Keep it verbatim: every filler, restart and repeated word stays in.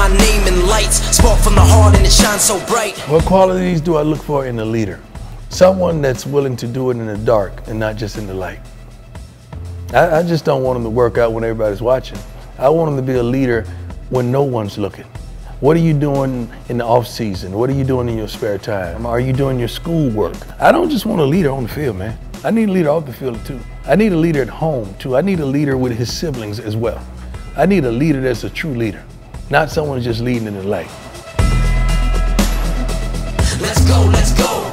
my name in lights, spark from the heart and it shines so bright. What qualities do I look for in a leader? Someone that's willing to do it in the dark and not just in the light. I, I just don't want them to work out when everybody's watching. I want them to be a leader when no one's looking. What are you doing in the off season? What are you doing in your spare time? Are you doing your schoolwork? I don't just want a leader on the field, man. I need a leader off the field too. I need a leader at home too. I need a leader with his siblings as well. I need a leader that's a true leader, not someone just leading in the light. Let's go, let's go.